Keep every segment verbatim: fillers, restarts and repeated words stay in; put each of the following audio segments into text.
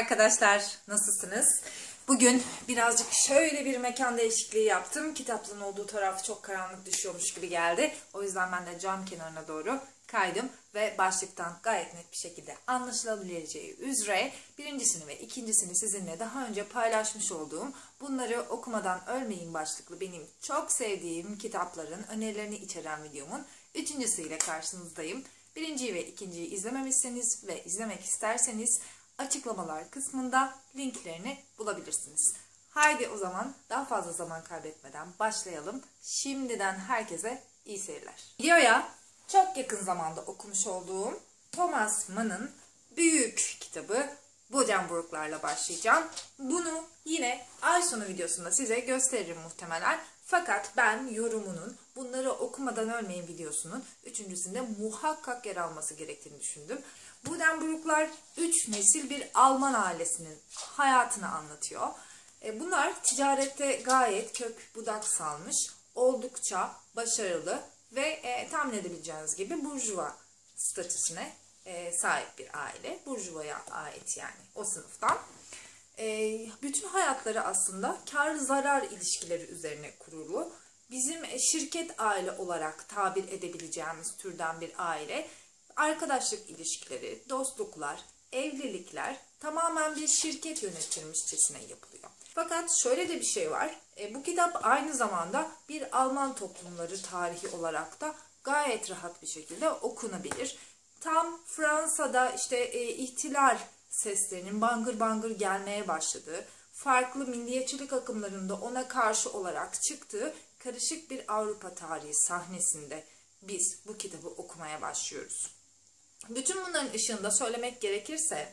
arkadaşlar, nasılsınız? Bugün birazcık şöyle bir mekan değişikliği yaptım. Kitaplığın olduğu taraf çok karanlık düşüyormuş gibi geldi. O yüzden ben de cam kenarına doğru kaydım ve başlıktan gayet net bir şekilde anlaşılabileceği üzere birincisini ve ikincisini sizinle daha önce paylaşmış olduğum "Bunları Okumadan Ölmeyin" başlıklı benim çok sevdiğim kitapların önerilerini içeren videomun üçüncüsüyle karşınızdayım. Birinciyi ve ikinciyi izlememişseniz ve izlemek isterseniz açıklamalar kısmında linklerini bulabilirsiniz. Haydi o zaman daha fazla zaman kaybetmeden başlayalım. Şimdiden herkese iyi seyirler. Videoya çok yakın zamanda okumuş olduğum Thomas Mann'ın büyük kitabı Buddenbrooklar'la başlayacağım. Bunu yine ay sonu videosunda size gösteririm muhtemelen. Fakat ben yorumunun "Bunları Okumadan Ölmeyin" videosunun üçüncüsünde muhakkak yer alması gerektiğini düşündüm. Buddenbrooklar üç nesil bir Alman ailesinin hayatını anlatıyor. Bunlar ticarette gayet kök budak salmış, oldukça başarılı ve e, tahmin edebileceğiniz gibi burjuva statüsüne e, sahip bir aile. Burjuva'ya ait, yani o sınıftan. Bütün hayatları aslında kar zarar ilişkileri üzerine kurulu. Bizim şirket aile olarak tabir edebileceğimiz türden bir aile. Arkadaşlık ilişkileri, dostluklar, evlilikler tamamen bir şirket yönetilmişçesine yapılıyor. Fakat şöyle de bir şey var. Bu kitap aynı zamanda bir Alman toplumları tarihi olarak da gayet rahat bir şekilde okunabilir. Tam Fransa'da işte ihtilal seslerinin bangır bangır gelmeye başladığı, farklı milliyetçilik akımlarında ona karşı olarak çıktığı karışık bir Avrupa tarihi sahnesinde biz bu kitabı okumaya başlıyoruz. Bütün bunların ışığında söylemek gerekirse,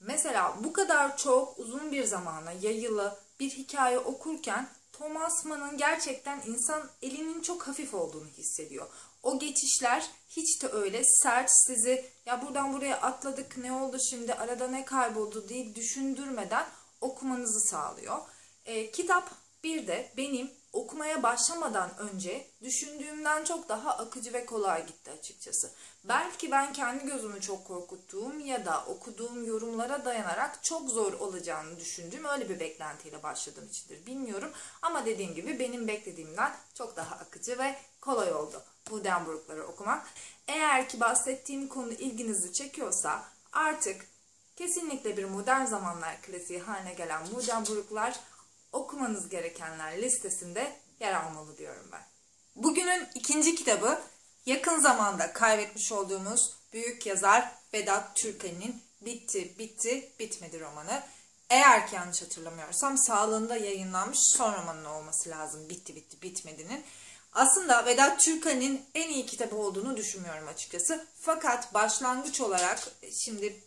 mesela bu kadar çok uzun bir zamana yayılı bir hikaye okurken Thomas Mann'ın gerçekten insan elinin çok hafif olduğunu hissediyor. O geçişler hiç de öyle sert, sizi "ya buradan buraya atladık, ne oldu şimdi, arada ne kayboldu" diye düşündürmeden okumanızı sağlıyor. E, kitap bir de benim okumaya başlamadan önce düşündüğümden çok daha akıcı ve kolay gitti açıkçası. Belki ben kendi gözümü çok korkuttuğum ya da okuduğum yorumlara dayanarak çok zor olacağını düşündüğüm öyle bir beklentiyle başladığım içindir bilmiyorum. Ama dediğim gibi benim beklediğimden çok daha akıcı ve kolay oldu Buddenbrooklar'ı okumak. Eğer ki bahsettiğim konu ilginizi çekiyorsa, artık kesinlikle bir modern zamanlar klasiği haline gelen Buddenbrooklar okumanız gerekenler listesinde yer almalı diyorum ben. Bugünün ikinci kitabı yakın zamanda kaybetmiş olduğumuz büyük yazar Vedat Türkali'nin "Bitti Bitti Bitmedi" romanı. Eğer ki yanlış hatırlamıyorsam sağlığında yayınlanmış son romanın olması lazım "Bitti Bitti Bitmedi'nin". Aslında Vedat Türkali'nin en iyi kitabı olduğunu düşünmüyorum açıkçası. Fakat başlangıç olarak şimdi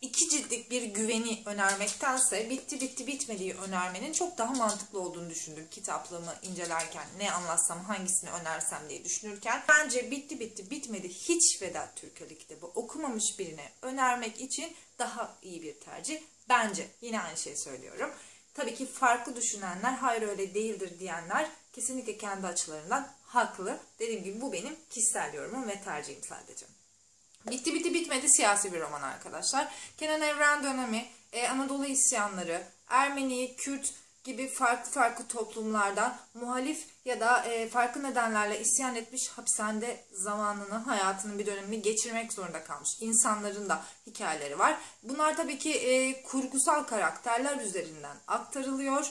iki ciltlik bir güveni önermektense "Bitti Bitti Bitmedi'yi" önermenin çok daha mantıklı olduğunu düşündüm. Kitaplığımı incelerken ne anlatsam, hangisini önersem diye düşünürken bence "Bitti Bitti Bitmedi" hiç Vedat Türkali kitabı okumamış birine önermek için daha iyi bir tercih. Bence yine aynı şeyi söylüyorum. Tabii ki farklı düşünenler, hayır öyle değildir diyenler kesinlikle kendi açılarından haklı. Dediğim gibi bu benim kişisel yorumum ve tercihim sadece. Bitti Bitti Bitmedi siyasi bir roman arkadaşlar. Kenan Evren dönemi, Anadolu isyanları, Ermeni, Kürt gibi farklı farklı toplumlardan muhalif ya da farklı nedenlerle isyan etmiş, hapishanede zamanını, hayatının bir dönemini geçirmek zorunda kalmış insanların da hikayeleri var. Bunlar tabii ki kurgusal karakterler üzerinden aktarılıyor.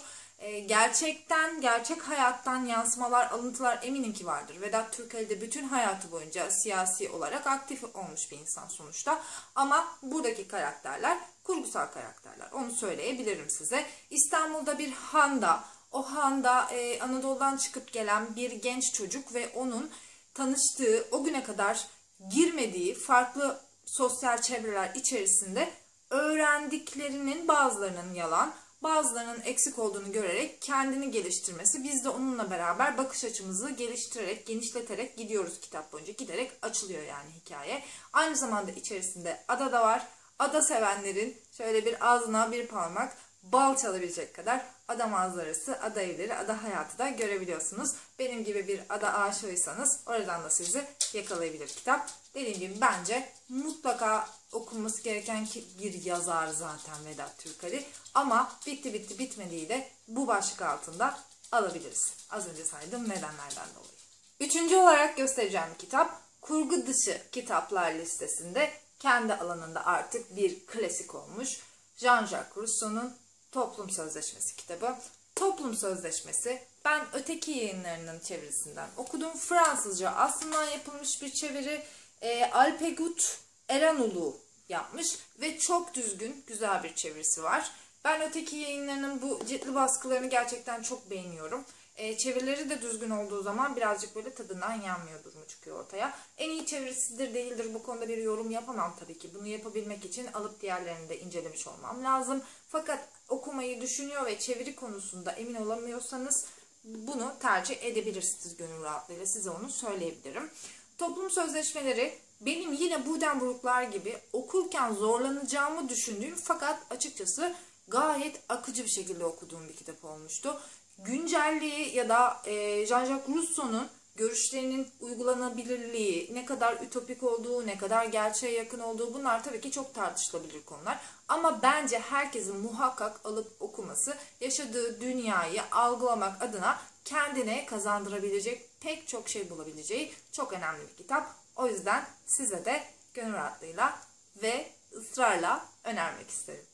Gerçekten, gerçek hayattan yansımalar, alıntılar eminim ki vardır. Vedat Türkali de bütün hayatı boyunca siyasi olarak aktif olmuş bir insan sonuçta. Ama buradaki karakterler kurgusal karakterler. Onu söyleyebilirim size. İstanbul'da bir handa, o handa e, Anadolu'dan çıkıp gelen bir genç çocuk ve onun tanıştığı, o güne kadar girmediği farklı sosyal çevreler içerisinde öğrendiklerinin bazılarının yalan, bazılarının eksik olduğunu görerek kendini geliştirmesi. Biz de onunla beraber bakış açımızı geliştirerek, genişleterek gidiyoruz kitap boyunca. Giderek açılıyor yani hikaye. Aynı zamanda içerisinde ada da var. Ada sevenlerin şöyle bir ağzına bir parmak, bal çalabilecek kadar ada manzarası, ada evleri, ada hayatı da görebiliyorsunuz. Benim gibi bir ada aşığıysanız oradan da sizi yakalayabilir kitap. Dediğim gibi bence mutlaka okunması gereken bir yazar zaten Vedat Türkali. Ama bitti bitti bitmediği de bu başlık altında alabiliriz. Az önce saydığım nedenlerden dolayı. Üçüncü olarak göstereceğim kitap, kurgu dışı kitaplar listesinde kendi alanında artık bir klasik olmuş Jean-Jacques Rousseau'nun Toplum Sözleşmesi kitabı. Toplum Sözleşmesi, ben Öteki Yayınları'nın çevirisinden okudum. Fransızca aslında yapılmış bir çeviri. E, Alpegut Eranoğlu yapmış ve çok düzgün, güzel bir çevirisi var. Ben Öteki Yayınları'nın bu ciltli baskılarını gerçekten çok beğeniyorum. E, çevirileri de düzgün olduğu zaman birazcık böyle tadından yanmıyor durumu çıkıyor ortaya. En iyi çevirisidir değildir bu konuda bir yorum yapamam tabii ki. Bunu yapabilmek için alıp diğerlerini de incelemiş olmam lazım. Fakat okumayı düşünüyor ve çeviri konusunda emin olamıyorsanız bunu tercih edebilirsiniz gönül rahatlığıyla, size onu söyleyebilirim. Toplum Sözleşmeleri benim yine Buddenbrooklar gibi okurken zorlanacağımı düşündüğüm fakat açıkçası gayet akıcı bir şekilde okuduğum bir kitap olmuştu. Güncelliği ya da Jean-Jacques Rousseau'nun görüşlerinin uygulanabilirliği, ne kadar ütopik olduğu, ne kadar gerçeğe yakın olduğu, bunlar tabii ki çok tartışılabilir konular. Ama bence herkesin muhakkak alıp okuması, yaşadığı dünyayı algılamak adına kendine kazandırabilecek pek çok şey bulabileceği çok önemli bir kitap. O yüzden size de gönül rahatlığıyla ve ısrarla önermek isterim.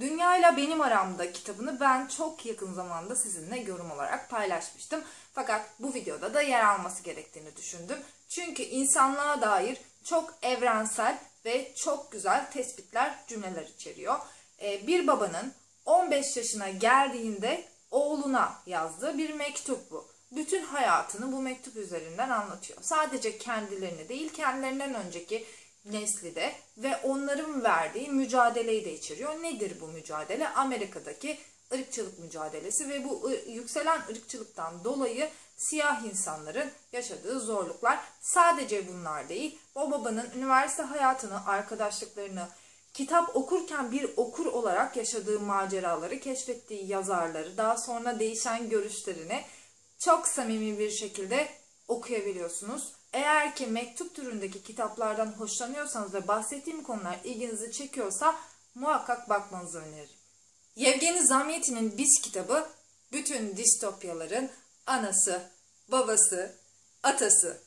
Dünyayla Benim Aramda kitabını ben çok yakın zamanda sizinle yorum olarak paylaşmıştım. Fakat bu videoda da yer alması gerektiğini düşündüm. Çünkü insanlığa dair çok evrensel ve çok güzel tespitler, cümleler içeriyor. Bir babanın on beş yaşına geldiğinde oğluna yazdığı bir mektup bu. Bütün hayatını bu mektup üzerinden anlatıyor. Sadece kendilerini değil, kendilerinden önceki nesli de ve onların verdiği mücadeleyi de içeriyor. Nedir bu mücadele? Amerika'daki ırkçılık mücadelesi ve bu yükselen ırkçılıktan dolayı siyah insanların yaşadığı zorluklar. Sadece bunlar değil, o babanın üniversite hayatını, arkadaşlıklarını, kitap okurken bir okur olarak yaşadığı maceraları, keşfettiği yazarları, daha sonra değişen görüşlerini çok samimi bir şekilde okuyabiliyorsunuz. Eğer ki mektup türündeki kitaplardan hoşlanıyorsanız ve bahsettiğim konular ilginizi çekiyorsa muhakkak bakmanızı öneririm. Yevgeni Zamyatin'in Biz kitabı bütün distopyaların anası, babası, atası.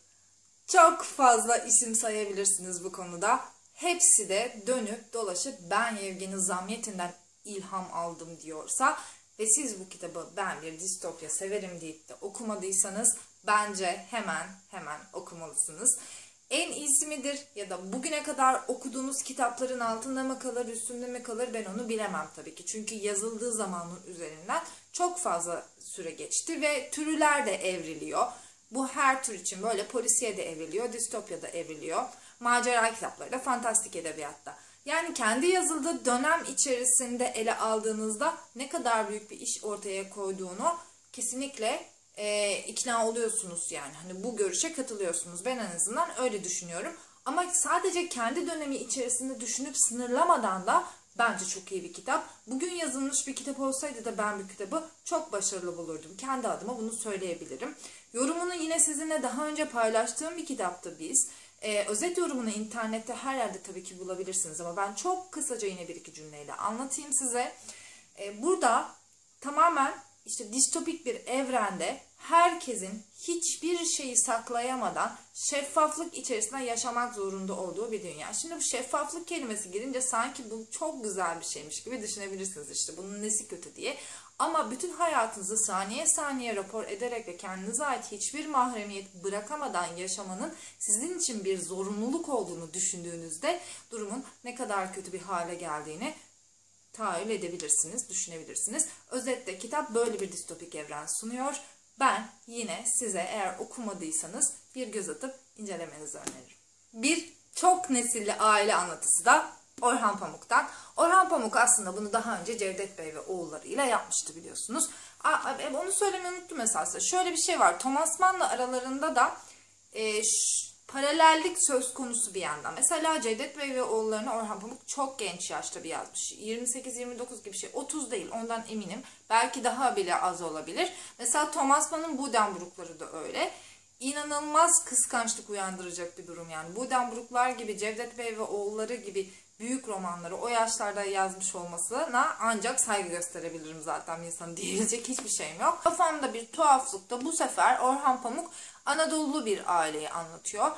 Çok fazla isim sayabilirsiniz bu konuda. Hepsi de dönüp dolaşıp ben Yevgeni Zamyatin'den ilham aldım diyorsa ve siz bu kitabı ben bir distopya severim deyip de okumadıysanız bence hemen hemen okumalısınız. En iyisi midir ya da bugüne kadar okuduğunuz kitapların altında mı kalır, üstünde mi kalır, ben onu bilemem tabii ki. Çünkü yazıldığı zamanın üzerinden çok fazla süre geçti ve türler de evriliyor. Bu her tür için böyle polisiye de evriliyor, distopya da evriliyor, macera kitapları da, fantastik edebiyatta. Yani kendi yazıldığı dönem içerisinde ele aldığınızda ne kadar büyük bir iş ortaya koyduğunu kesinlikle E, ikna oluyorsunuz yani. Hani bu görüşe katılıyorsunuz. Ben en azından öyle düşünüyorum. Ama sadece kendi dönemi içerisinde düşünüp sınırlamadan da bence çok iyi bir kitap. Bugün yazılmış bir kitap olsaydı da ben bu kitabı çok başarılı bulurdum. Kendi adıma bunu söyleyebilirim. Yorumunu yine sizinle daha önce paylaştığım bir kitaptı Biz. E, özet yorumunu internette her yerde tabii ki bulabilirsiniz ama ben çok kısaca yine bir iki cümleyle anlatayım size. E, burada tamamen işte distopik bir evrende herkesin hiçbir şeyi saklayamadan şeffaflık içerisinde yaşamak zorunda olduğu bir dünya. Şimdi bu şeffaflık kelimesi girince sanki bu çok güzel bir şeymiş gibi düşünebilirsiniz, işte bunun nesi kötü diye. Ama bütün hayatınızı saniye saniye rapor ederek ve kendinize ait hiçbir mahremiyet bırakamadan yaşamanın sizin için bir zorunluluk olduğunu düşündüğünüzde durumun ne kadar kötü bir hale geldiğini tahayyül edebilirsiniz, düşünebilirsiniz. Özetle kitap böyle bir distopik evren sunuyor. Ben yine size eğer okumadıysanız bir göz atıp incelemenizi öneririm. Bir çok nesilli aile anlatısı da Orhan Pamuk'tan. Orhan Pamuk aslında bunu daha önce Cevdet Bey ve oğulları ile yapmıştı biliyorsunuz. Aa, onu söylemeyi unuttum esasında. Şöyle bir şey var. Thomas Mann'la aralarında da e, paralellik söz konusu bir yandan. Mesela Cevdet Bey ve oğullarını Orhan Pamuk çok genç yaşta bir yazmış. yirmi sekiz yirmi dokuz gibi şey. otuz değil, ondan eminim. Belki daha bile az olabilir. Mesela Thomas Mann'ın Buddenbrooklar'ı da öyle. İnanılmaz kıskançlık uyandıracak bir durum yani. Buddenbrooklar gibi, Cevdet Bey ve oğulları gibi büyük romanları o yaşlarda yazmış olmasına ancak saygı gösterebilirim zaten, insan diyecek hiçbir şeyim yok. Kafamda Bir Tuhaflık'ta bu sefer Orhan Pamuk Anadolu bir aileyi anlatıyor.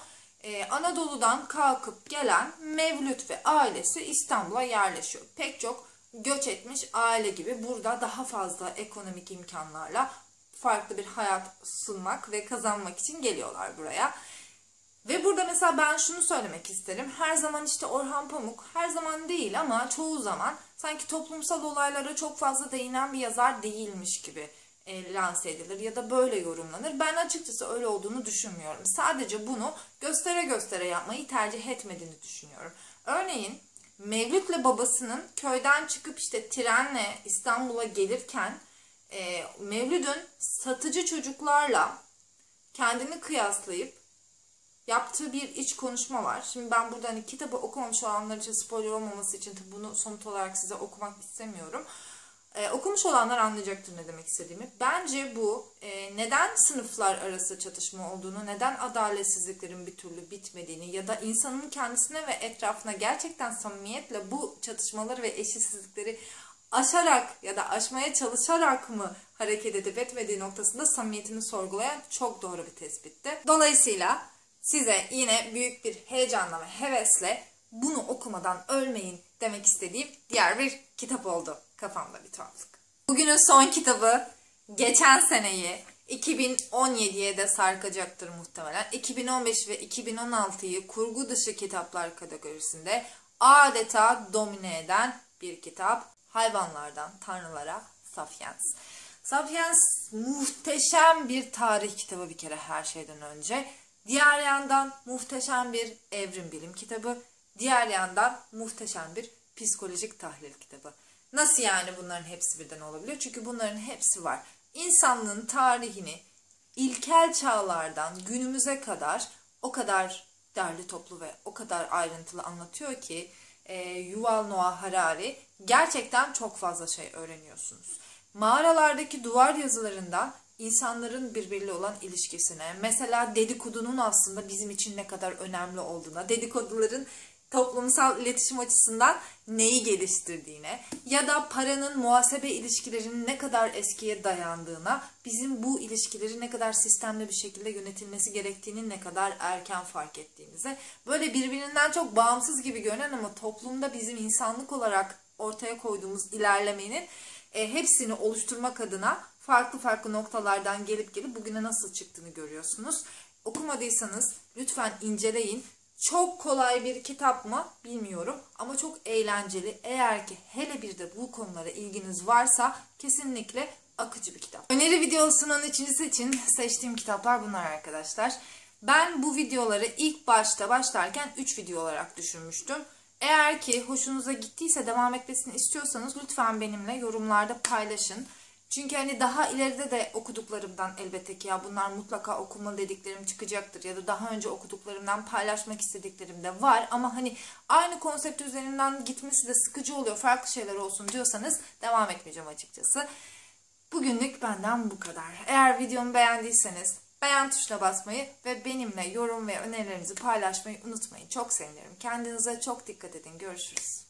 Ee, Anadolu'dan kalkıp gelen Mevlüt ve ailesi İstanbul'a yerleşiyor. Pek çok göç etmiş aile gibi burada daha fazla ekonomik imkanlarla farklı bir hayat sunmak ve kazanmak için geliyorlar buraya. Ve burada mesela ben şunu söylemek isterim. Her zaman işte Orhan Pamuk, her zaman değil ama çoğu zaman sanki toplumsal olaylara çok fazla değinen bir yazar değilmiş gibi e, lanse edilir ya da böyle yorumlanır. Ben açıkçası öyle olduğunu düşünmüyorum. Sadece bunu göstere göstere yapmayı tercih etmediğini düşünüyorum. Örneğin Mevlüt'le babasının köyden çıkıp işte trenle İstanbul'a gelirken e, Mevlüt'ün satıcı çocuklarla kendini kıyaslayıp yaptığı bir iç konuşma var. Şimdi ben burada hani kitabı okumamış olanlar için spoiler olmaması için bunu somut olarak size okumak istemiyorum. Ee, okumuş olanlar anlayacaktır ne demek istediğimi. Bence bu e, neden sınıflar arası çatışma olduğunu, neden adaletsizliklerin bir türlü bitmediğini ya da insanın kendisine ve etrafına gerçekten samimiyetle bu çatışmaları ve eşitsizlikleri aşarak ya da aşmaya çalışarak mı hareket edip etmediği noktasında samimiyetini sorgulayan çok doğru bir tespitti. Dolayısıyla size yine büyük bir heyecanla ve hevesle bunu okumadan ölmeyin demek istediğim diğer bir kitap oldu Kafamda Bir Tuhaflık. Bugünün son kitabı geçen seneyi iki bin on yediye de sarkacaktır muhtemelen. iki bin on beş ve iki bin on altıyı kurgu dışı kitaplar kategorisinde adeta domine eden bir kitap. Hayvanlardan Tanrılara, Sapiens. Sapiens muhteşem bir tarih kitabı bir kere her şeyden önce. Diğer yandan muhteşem bir evrim bilim kitabı, diğer yandan muhteşem bir psikolojik tahlil kitabı. Nasıl yani bunların hepsi birden olabiliyor? Çünkü bunların hepsi var. İnsanlığın tarihini ilkel çağlardan günümüze kadar o kadar derli toplu ve o kadar ayrıntılı anlatıyor ki e, Yuval Noah Harari, gerçekten çok fazla şey öğreniyorsunuz. Mağaralardaki duvar yazılarından İnsanların birbiriyle olan ilişkisine, mesela dedikodunun aslında bizim için ne kadar önemli olduğuna, dedikoduların toplumsal iletişim açısından neyi geliştirdiğine ya da paranın muhasebe ilişkilerinin ne kadar eskiye dayandığına, bizim bu ilişkileri ne kadar sistemli bir şekilde yönetilmesi gerektiğini ne kadar erken fark ettiğimize, böyle birbirinden çok bağımsız gibi görünen ama toplumda bizim insanlık olarak ortaya koyduğumuz ilerlemenin e, hepsini oluşturmak adına farklı farklı noktalardan gelip gelip bugüne nasıl çıktığını görüyorsunuz. Okumadıysanız lütfen inceleyin. Çok kolay bir kitap mı bilmiyorum ama çok eğlenceli. Eğer ki hele bir de bu konulara ilginiz varsa kesinlikle akıcı bir kitap. Öneri videosunun üçüncüsü için seçtiğim kitaplar bunlar arkadaşlar. Ben bu videoları ilk başta başlarken üç video olarak düşünmüştüm. Eğer ki hoşunuza gittiyse devam etmesini istiyorsanız lütfen benimle yorumlarda paylaşın. Çünkü hani daha ileride de okuduklarımdan elbette ki ya bunlar mutlaka okunmalı dediklerim çıkacaktır ya da daha önce okuduklarımdan paylaşmak istediklerim de var ama hani aynı konsept üzerinden gitmesi de sıkıcı oluyor, farklı şeyler olsun diyorsanız devam etmeyeceğim açıkçası. Bugünlük benden bu kadar. Eğer videomu beğendiyseniz beğen tuşuna basmayı ve benimle yorum ve önerilerinizi paylaşmayı unutmayın. Çok sevinirim. Kendinize çok dikkat edin. Görüşürüz.